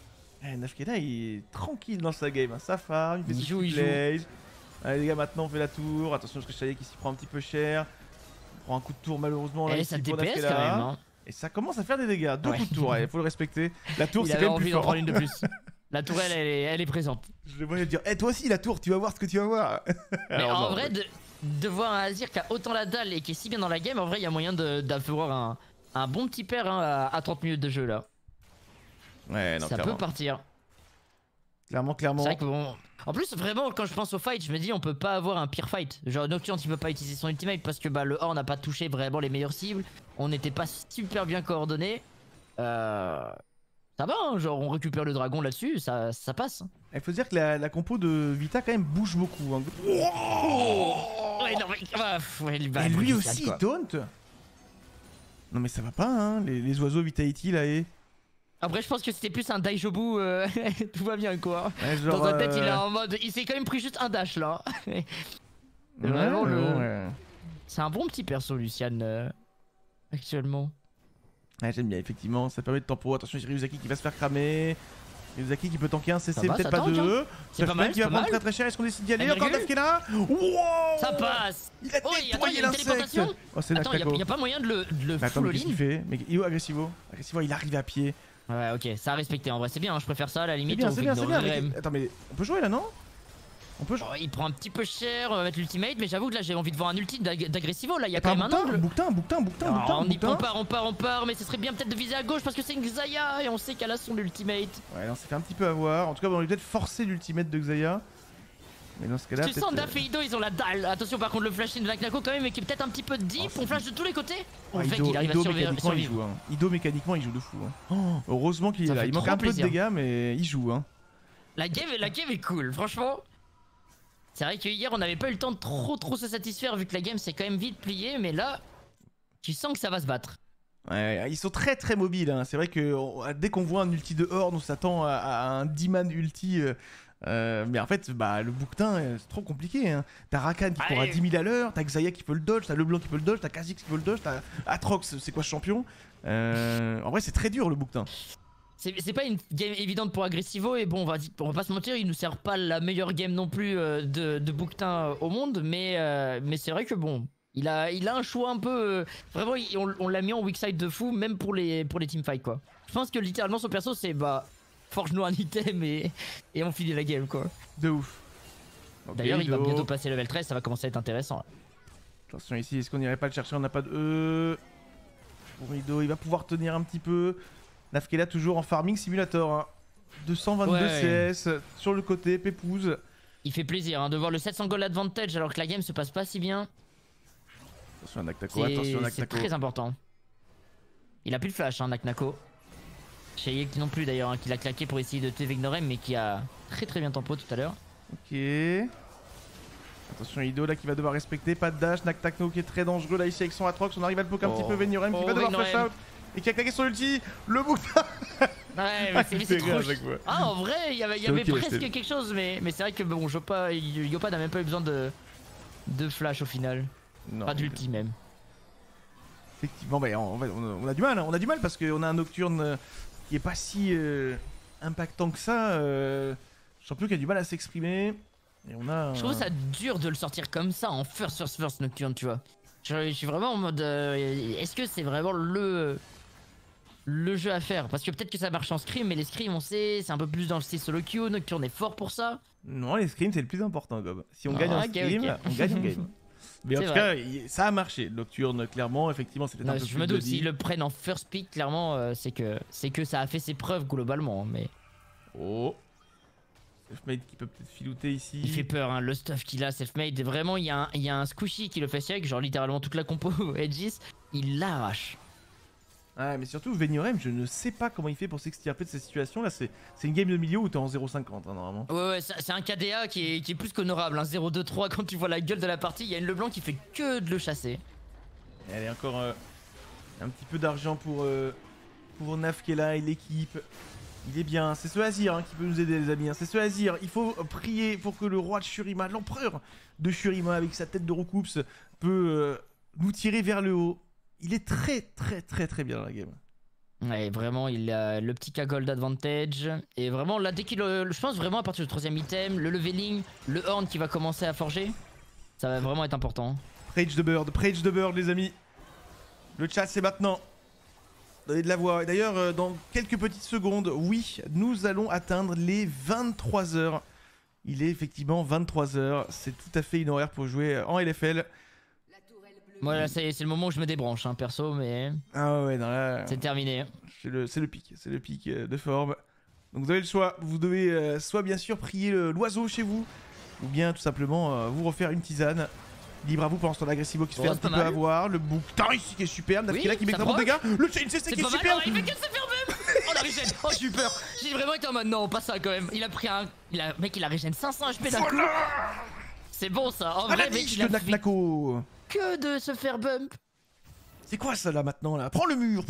Eh, Nafkela il est tranquille dans sa game, ça farm, il fait son play. Allez les gars, maintenant on fait la tour, attention parce que Shayek qui s'y prend un petit peu cher. On prend un coup de tour malheureusement, là, ça DPS Nafkela, quand même, hein. Et ça commence à faire des dégâts, deux coups de tour, il faut le respecter. La tour c'est quand même plus fort. Prendre une de plus. La tour elle est présente. Je le voyais dire, eh toi aussi la tour, tu vas voir ce que tu vas voir. Mais en vrai, de voir un Azir qui a autant la dalle et qui est si bien dans la game, en vrai il y a moyen d'avoir un bon petit pair hein, à 30 minutes de jeu là. Ouais, non, ça clairement. Peut partir. Clairement. Vrai que bon... En plus, vraiment, quand je pense au fight, je me dis on peut pas avoir un pire fight. Genre Nocturne il peut pas utiliser son ultimate parce que bah, le A on n'a pas touché vraiment les meilleures cibles. On n'était pas super bien coordonnés. Ça va, hein, genre on récupère le dragon là-dessus, ça passe. Il faut dire que la compo de Vita quand même bouge beaucoup. Hein. Oh ouais, non, mais... Et lui aussi il taunt. Non mais ça va pas hein, les oiseaux Vitality là et... Après je pense que c'était plus un Daijobu, tout va bien quoi. Ouais, genre, dans sa tête il est en mode, il s'est quand même pris juste un dash là. Vraiment ouais. C'est un bon petit perso Lucian actuellement. Ouais j'aime bien effectivement, ça permet de tempo, attention Ryuzaki qui va se faire cramer. Ryuzaki qui peut tanker un CC, peut-être pas deux. C'est pas mal, qui va prendre très cher, est-ce qu'on décide d'y aller? Encore Nafkela. Wow, ça passe. Il a nettoyé l'insecte. Oh c'est Nafkela. Attends, y a pas moyen de le full all-in. Mais Io Agressivo il arrive à pied. Ouais ok, ça a respecté en vrai, c'est bien, je préfère ça à la limite. C'est bien. Attends mais on peut jouer là non? On peut jouer. Il prend un petit peu cher, on va mettre l'ultimate, mais j'avoue que là j'ai envie de voir un ulti d'Agressivo, là il y a quand même un angle. Bouctin. On y part, mais ce serait bien peut-être de viser à gauche parce que c'est une Xayah et on sait qu'elle a son ultimate. Ouais, on s'est fait un petit peu avoir, en tout cas on va peut-être forcer l'ultimate de Xayah. Mais dans ce cas-là. Tu sens Daf et Ido, ils ont la dalle. Attention par contre le flash in de la Knako quand même, mais qui est peut-être un petit peu deep, on flash de tous les côtés. En fait il arrive à survivre. Ido mécaniquement il joue de fou. Heureusement qu'il est là, il manque un peu de dégâts mais il joue. La game est cool, franchement. C'est vrai que hier on n'avait pas eu le temps de trop se satisfaire vu que la game s'est quand même vite pliée, mais là tu sens que ça va se battre. Ouais, ils sont très mobiles, hein. C'est vrai que dès qu'on voit un ulti de Horn on s'attend à un 10-man ulti, mais en fait bah, le bouquetin c'est trop compliqué hein. T'as Rakan qui court à 10 000 à l'heure, t'as Xayah qui peut le dodge, t'as Leblanc qui peut le dodge, t'as Kha'Zix qui peut le dodge, t'as Atrox c'est quoi ce champion, en vrai c'est très dur le bouquetin. C'est pas une game évidente pour Agressivo et bon on va pas se mentir, il nous sert pas la meilleure game non plus de bouquetin au monde, mais c'est vrai que bon il a un choix un peu vraiment on l'a mis en weak side de fou même pour les teamfights quoi. Je pense que littéralement son perso c'est bah forge-nous un item et on finit la game quoi. De ouf. Okay, d'ailleurs il va bientôt passer level 13, ça va commencer à être intéressant là. Attention ici, est-ce qu'on irait pas le chercher? On n'a pas de E. Pour Ido, il va pouvoir tenir un petit peu. Nafkela toujours en farming simulator hein. 222 ouais. CS sur le côté, Pépouze. Il fait plaisir hein, de voir le 700 gold advantage alors que la game se passe pas si bien. Attention à Naknako, attention à Naknako. C'est très important. Il a plus de flash hein, Naknako. Shayek non plus d'ailleurs, hein, qui l'a claqué pour essayer de tuer Vignorem mais qui a très bien tempo tout à l'heure. Ok. Attention Ido là qui va devoir respecter, pas de dash, Naknako qui est très dangereux là ici avec son Atrox, on arrive à le poker un petit peu, Vignorem qui va devoir flash out et qui a claqué son ulti, le bouquin. Ouais mais c'est trop chiant. Ah en vrai il y avait, presque quelque chose mais c'est vrai que bon Yopa n'a même pas eu besoin de flash au final, pas d'ulti même. Effectivement bah, on a du mal, parce qu'on a un Nocturne qui est pas si impactant que ça, Champion qui a du mal à s'exprimer. Et on a... Je trouve ça dur de le sortir comme ça en first Nocturne tu vois. Je suis vraiment en mode est-ce que c'est vraiment le jeu à faire? Parce que peut-être que ça marche en scrim, mais les scrims on sait, c'est un peu plus dans le solo queue, Nocturne est fort pour ça. Non, les scrims c'est le plus important Gob. Si on gagne en scrim, on gagne en game. Mais en tout cas, ça a marché, Nocturne clairement, effectivement c'était un peu plus. Je me doute, s'ils le prennent en first pick, clairement c'est que ça a fait ses preuves globalement. Mais... Oh Selfmade qui peut peut-être filouter ici. Il fait peur, hein, le stuff qu'il a, Selfmade. Vraiment, il y a un squishy qui le fait siècle, genre littéralement toute la compo Edgis, il l'arrache. Ah, mais surtout, Vignorem, je ne sais pas comment il fait pour s'extirper de cette situation. Là, c'est une game de milieu où t'es en 0,50 hein, normalement. Ouais, c'est un KDA qui est plus qu'honorable. Hein, 0,23 quand tu vois la gueule de la partie. Il y a une Leblanc qui fait que de le chasser. Et allez, encore un petit peu d'argent pour Nafkela et l'équipe. Il est bien, c'est ce Azir hein, qui peut nous aider les amis, hein. C'est ce Azir, il faut prier pour que le roi de Shurima, l'empereur de Shurima avec sa tête de Roucoups peut nous tirer vers le haut. Il est très bien dans la game. Ouais vraiment, il a le petit K-Gold advantage et vraiment là dès qu'il, je pense vraiment à partir du troisième item, le leveling, le horn qui va commencer à forger, ça va vraiment être important. Preach the bird les amis, le chat c'est maintenant. Donnez de la voix. Et d'ailleurs, dans quelques petites secondes, oui, nous allons atteindre les 23 h. Il est effectivement 23 h. C'est tout à fait une horaire pour jouer en LFL. Voilà, c'est le moment où je me débranche, hein, perso, mais... Ah ouais, non, là... C'est terminé. C'est le pic, de forme. Donc vous avez le choix. Vous devez soit bien sûr prier l'oiseau chez vous, ou bien tout simplement vous refaire une tisane. Libre à vous pendant ce temps l'Agressivo qui se fait un petit peu avoir, le bouquetin ici qui est superbe, Nafkela qui met trop de dégâts, le chain CC qui est superbe. Il fait que de se faire même. Oh la régène, oh j'ai eu peur, j'ai vraiment été en mode non pas ça quand même, il a pris un... Mec il a régène 500 HP d'un coup. C'est bon ça, en vrai mec il a fait que de se faire bump. C'est quoi ça là maintenant là? Prends le mur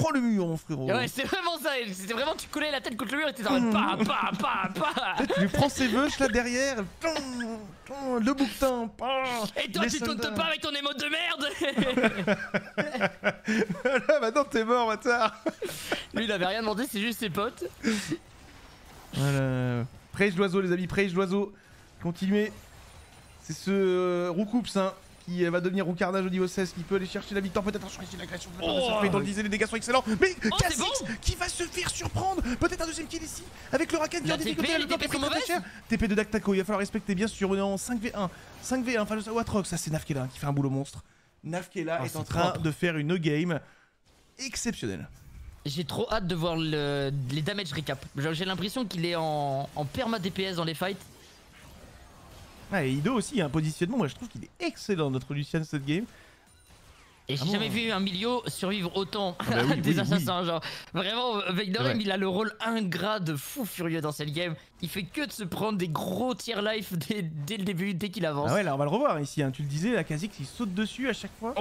mon frérot. Ouais c'est vraiment ça, c'était vraiment tu collais la tête contre le mur et t'es en mode pa. Tu lui prends ses vœux là derrière, le bouquetin. Et toi tu tournes pas avec ton émote de merde. Là maintenant t'es mort bâtard. Lui il avait rien demandé, c'est juste ses potes. Voilà. Prêche l'oiseau les amis, prêche l'oiseau. Continuez. C'est ce Roucoups hein, qui va devenir Roucarnage au niveau 16, qui peut aller chercher la victoire, peut-être attention ici l'agression de Selfmade dans le disait, les dégâts sont excellents, mais Kha'Zix qui va se faire surprendre, peut-être un deuxième kill ici, avec le racket bien difficulté, le TP très cher, TP de Naknako, il va falloir respecter bien sûr, on est en 5v1, 5v1, enfin le Atrox, ça c'est Nafkela qui fait un boulot monstre, Nafkela est en train de faire une game exceptionnelle. J'ai trop hâte de voir les damage recap, j'ai l'impression qu'il est en perma DPS dans les fights. Ah, et Ido aussi, il y a un positionnement, moi je trouve qu'il est excellent notre Lucian cette game. Et j'ai jamais vu un milieu survivre autant des assassins, genre vraiment Vignorem il a le rôle ingrat de fou furieux dans cette game. Il fait que de se prendre des gros tier life dès le début, dès qu'il avance. Ah ouais là on va le revoir ici, hein. Tu le disais, la Kha'Zix il saute dessus à chaque fois,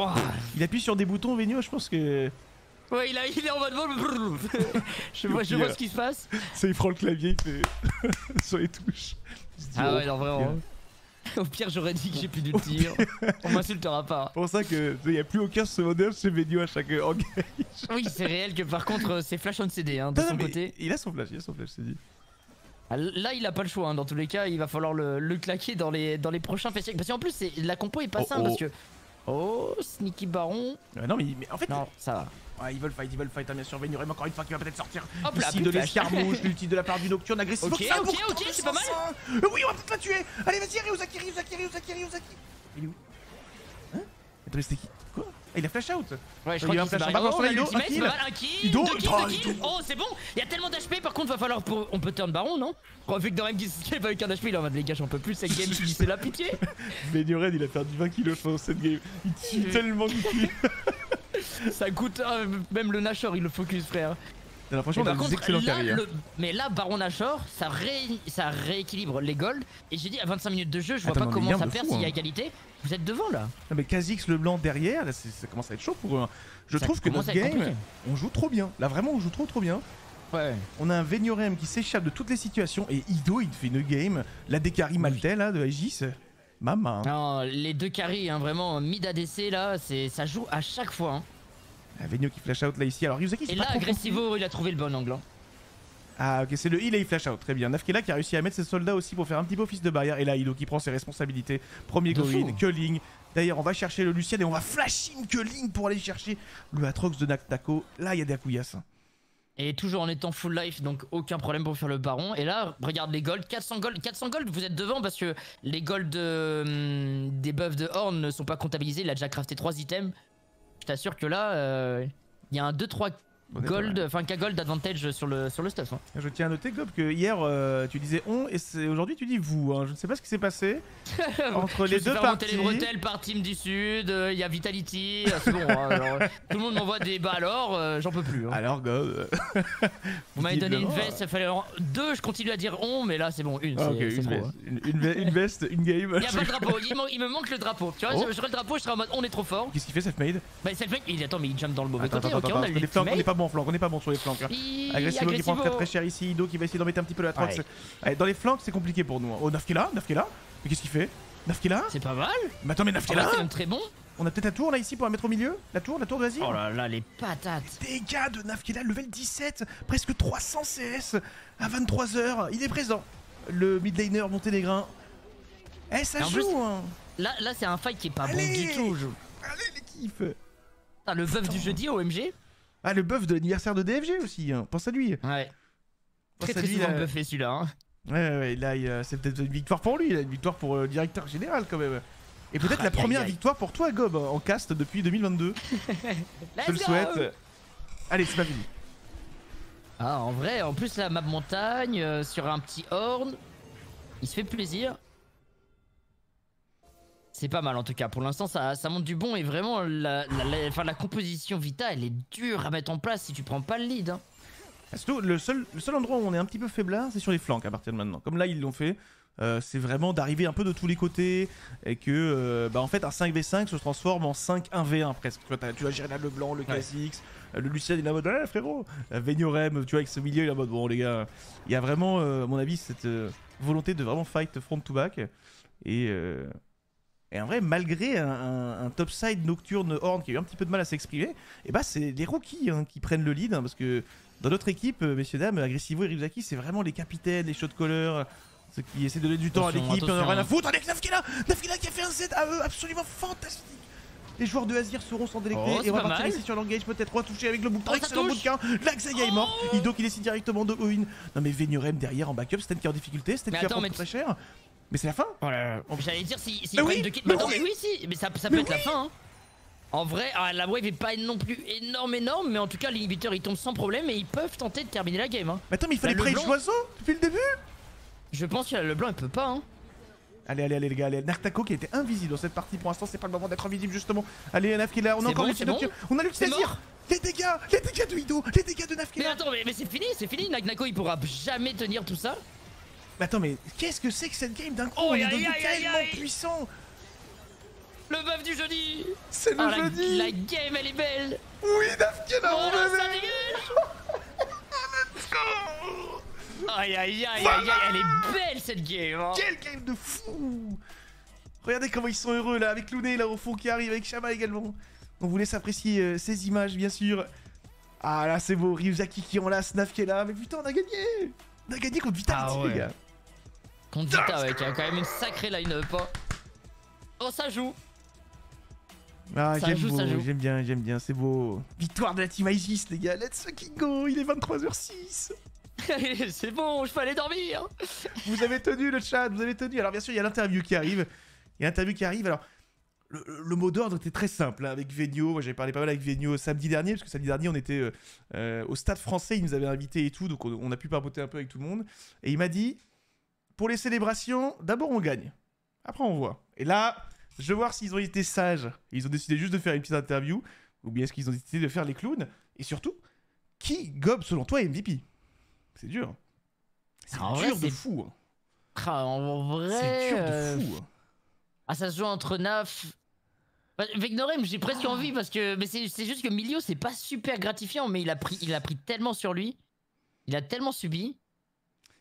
il appuie sur des boutons Vigno, je pense que... Ouais il est en mode vol, je vois ce qui se passe. Ça il prend le clavier sur les touches. Ah ouais non vraiment. Au pire, j'aurais dit que j'ai plus d'ulti. On m'insultera pas. C'est pour ça qu'il n'y a plus aucun secondaire chez Venio à chaque engage. Oui, c'est réel que par contre, c'est flash on CD hein, de son côté. Il a son flash, CD. Ah, là, il a pas le choix. Hein. Dans tous les cas, il va falloir le claquer dans les prochains festivals. Parce qu'en plus, la compo est pas simple. Parce que... Oh, Sneaky Baron. Mais non, mais en fait, non, ça va. Ouais, Evil Fight, hein, bien sûr. Vénurem encore une fois qui va peut-être sortir. Hop là, ici de l'escarmouche, l'ultime de la part du Nocturne agressif. Ok, c'est pas mal. Oui, on va peut-être la tuer. Allez, vas-y, Ryuzaki. Il est où? Hein? Attendez, c'était qui? Quoi? Ah, il a flash out. Ouais, je crois qu'il a flash out. Un kill. Oh, c'est bon. Il y a tellement d'HP, par contre, va falloir. On peut turn Baron, non? Vu que dans même qu'il pas eu qu'un HP, il en va de les gars, j'en peux plus. Cette game, c'est la pitié. Vénurem, il a perdu 20 kilos pendant cette game. Il tue tellement de kills. Ça coûte même le Nashor, il le focus, frère. Alors, franchement, on a des excellents carrières. Mais là, Baron Nashor, ça rééquilibre les golds. Et j'ai dit à 25 minutes de jeu, je vois pas comment ça perd s'il y a égalité. Vous êtes devant là. Non, mais Kha'Zix, le blanc derrière, là, ça commence à être chaud pour eux. Je trouve que notre game, on joue trop bien. Là, vraiment, on joue trop bien. Ouais. On a un Vénurem qui s'échappe de toutes les situations. Et Ido, il fait une game. La décarie Maltais là, de Aegis. Maman. Non, les deux carries, hein, vraiment, mid ADC là, ça joue à chaque fois. Hein. Ah, Vénio qui flash out là ici. Alors Ryuzaki, et là, Agressivo, il a trouvé le bon angle. Hein. Ah, ok, c'est le heal et il flash out. Très bien. Nafkela qui a réussi à mettre ses soldats aussi pour faire un petit peu office de barrière. Et là, Ido qui prend ses responsabilités. Premier go-in, Culling. D'ailleurs, on va chercher le Lucian et on va flash in Culling pour aller chercher le Atrox de Naktako. Là, il y a des Akuyas. Et toujours en étant full life, donc aucun problème pour faire le baron. Et là, regarde les golds, 400 gold, vous êtes devant parce que les golds des buffs de Horn ne sont pas comptabilisés. Il a déjà crafté 3 items. Je t'assure que là, il y a un 2-3 gold, enfin K gold advantage sur le stuff. Hein. Je tiens à noter, Gob, que hier tu disais on et aujourd'hui tu dis vous. Hein. Je ne sais pas ce qui s'est passé entre les deux parties. Je me suis fait remonter les bretelles par Team du Sud, il y a Vitality, c'est bon. Hein, alors, tout le monde m'envoie des bah alors, j'en peux plus. Hein. Alors Gob. Vous m'avez donné une veste, il fallait deux, je continue à dire on, mais là c'est bon, une. Ah, okay, une veste, une game. Il n'y a pas de drapeau, il me manque le drapeau. Tu vois, oh. J'aurais le drapeau, je serais en mode on est trop fort. Qu'est-ce qu'il fait self-made? Bah self-made, il attend, mais il jump dans le mauvais côté. On n'est pas bon sur les flancs. Agressivo qui prend très cher ici. Ido qui va essayer d'en mettre un petit peu la trox. Ouais. Dans les flancs, c'est compliqué pour nous. Oh, Nafkela. Mais qu'est-ce qu'il fait? Nafkela? C'est pas mal. Mais attends, mais Nafkela, c'est même très bon. On a peut-être la tour là ici pour la mettre au milieu. La tour de Azir. Oh là là, les patates. Les dégâts de Nafkela, level 17. Presque 300 CS à 23h. Il est présent. Le mid laner monté des grains. Eh, ça joue. Là, c'est un fight qui est pas bon du tout. Allez, les kiffs. Le veuf du jeudi, OMG. Ah, le buff de l'anniversaire de DFG aussi, hein. Pense à lui. Ouais. Très souvent buffé celui-là. Hein. Ouais, là c'est peut-être une victoire pour lui, une victoire pour le directeur général quand même. Et peut-être la première victoire pour toi, Gob, en cast depuis 2022. Je le souhaite. Allez, c'est pas fini. Ah, en vrai, en plus la map montagne, sur un petit horn, il se fait plaisir. C'est pas mal en tout cas, pour l'instant ça monte du bon et vraiment la composition Vita elle est dure à mettre en place si tu prends pas le lead. Hein. Surtout le seul endroit où on est un petit peu faiblard c'est sur les flancs à partir de maintenant. Comme là ils l'ont fait, c'est vraiment d'arriver un peu de tous les côtés et que en fait un 5v5 se transforme en 5-1v1 presque. Tu vas gérer là Leblanc, le Kha'Zix, le Lucien il est en mode ah, frérot, Vénurem, tu vois avec ce milieu il est en mode bon les gars, il y a vraiment à mon avis cette volonté de vraiment fight front to back Et en vrai, malgré un topside Nocturne Horn qui a eu un petit peu de mal à s'exprimer, et bah c'est les rookies hein, qui prennent le lead. Hein, parce que dans notre équipe, messieurs dames, Agressivo et Ryuzaki, c'est vraiment les capitaines, les shot-callers, ceux qui essaient de donner du temps à l'équipe, on en a rien à foutre avec Nafkela qui a fait un Z AE absolument fantastique. Les joueurs de Azir seront sans délecter et on va partir ici sur l'engage, peut-être retoucher avec le bouquin, excellent bouquin. L'Axaga est mort, Ido qui décide directement de Oin. Non mais Vénurem derrière en backup, Stan qui est en difficulté, Stan qui apporte très cher. Mais c'est la fin? J'allais dire si prennent deux kills. Mais oui, si, mais ça peut être la fin. Hein. En vrai, la wave est pas non plus énorme, mais en tout cas, l'inhibiteur il tombe sans problème et ils peuvent tenter de terminer la game. Hein. Mais attends, mais il fallait prendre le Choiseau depuis le début? Je pense que le blanc il peut pas. Hein. Allez, les gars, allez. Naktako qui était invisible dans cette partie pour l'instant, c'est pas le moment d'être invisible justement. Allez, Nafkela, on a encore l'ulti Nocturne. On a l'ulti Azir. Les dégâts de Ido, les dégâts de Nafkela. Mais attends, mais c'est fini. Naktako il pourra jamais tenir tout ça. Attends, mais qu'est-ce que c'est que cette game d'un coup? Oh, il est tellement puissant. Le buff du jeudi. C'est le jeudi. La game, elle est belle. Oui, Nafkela, on Let's go. Aïe, elle est belle cette game. Hein. Quelle game de fou. Regardez comment ils sont heureux là, avec Louné là au fond qui arrive, avec Shama également. On vous laisse apprécier ces images, bien sûr. Ah là, c'est beau, Ryuzaki qui enlace Nafkela. Mais putain, on a gagné contre Vitality, les gars. Contre Vita, ouais, qui a quand même une sacrée line-up. Oh, ça joue. Ah, j'aime bien, c'est beau. Victoire de la team Aegis, les gars, let's fucking go, il est 23h06. C'est bon, je peux aller dormir. Vous avez tenu le chat, vous avez tenu. Alors bien sûr, il y a l'interview qui arrive. Alors, le mot d'ordre était très simple, hein, avec Vénio. Moi, j'avais parlé pas mal avec Vénio samedi dernier, parce que samedi dernier, on était au Stade Français, il nous avait invités et tout, donc on a pu parboter un peu avec tout le monde. Et il m'a dit, pour les célébrations, d'abord on gagne, après on voit. Et là... je veux voir s'ils ont été sages. Ils ont décidé juste de faire une petite interview. Ou bien est-ce qu'ils ont décidé de faire les clowns? Et surtout, qui gobe selon toi MVP? C'est dur. C'est dur de fou. En vrai... c'est dur de fou. Ah, ça se joue entre Naf... Vegnorem, j'ai presque envie parce que... mais c'est juste que Milio, c'est pas super gratifiant. Mais il a pris tellement sur lui. Il a tellement subi.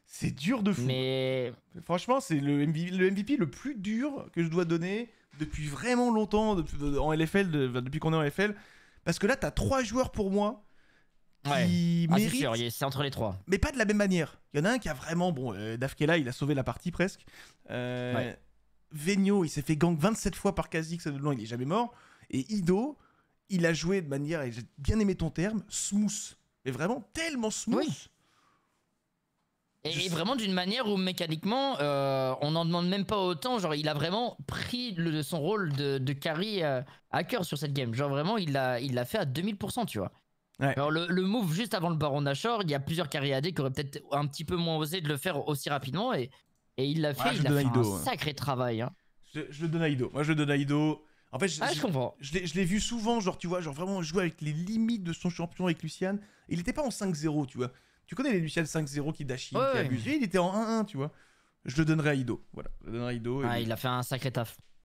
C'est dur de fou. Mais... franchement, c'est le MVP le plus dur que je dois donner... depuis vraiment longtemps, depuis qu'on est en LFL, parce que là, t'as trois joueurs pour moi qui méritent. Ah, c'est entre les trois. Mais pas de la même manière. Il y en a un qui a vraiment, bon, Dafkela, il a sauvé la partie presque. Vénio, il s'est fait gank 27 fois par Kha'Zix, il est jamais mort. Et Ido, il a joué de manière, et j'ai bien aimé ton terme, smooth. Mais vraiment tellement smooth. Oui. Et vraiment d'une manière où mécaniquement, on n'en demande même pas autant. Genre, il a vraiment pris son rôle de carry à cœur sur cette game. Genre, vraiment, il l'a fait à 2000%, tu vois. Ouais. Alors, le move juste avant le Baron Nashor, il y a plusieurs carry AD qui auraient peut-être un petit peu moins osé de le faire aussi rapidement. Et il l'a fait, ouais, il a fait un sacré travail. Hein. Je le donne à Ido. Moi, je le donne à Ido. En fait, je comprends. Je l'ai vu souvent, genre, tu vois, genre vraiment jouer avec les limites de son champion avec Lucian. Il n'était pas en 5-0, tu vois. Tu connais les Lucian 5-0 qui dashi, qui abusait, il était en 1-1, tu vois. Je le donnerai à Ido. Voilà, je le donnerai à Ido. Et... ah, il a fait un sacré taf.